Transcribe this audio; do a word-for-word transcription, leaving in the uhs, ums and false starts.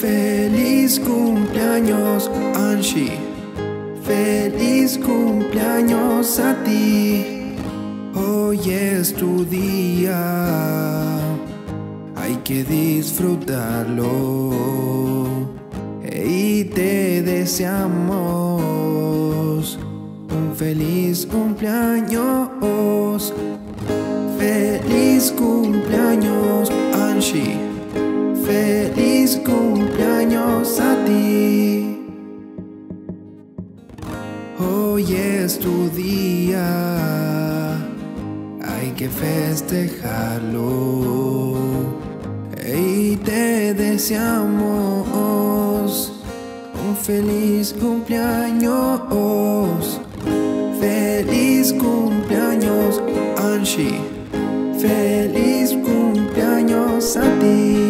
Feliz cumpleaños, Angie. Feliz cumpleaños a ti. Hoy es tu día, hay que disfrutarlo. Y te deseamos un feliz cumpleaños. Feliz cumpleaños, Angie. Feliz cumpleaños a ti. Hoy es tu día, hay que festejarlo. Y te deseamos un feliz cumpleaños. Feliz cumpleaños, Angie. Feliz cumpleaños a ti.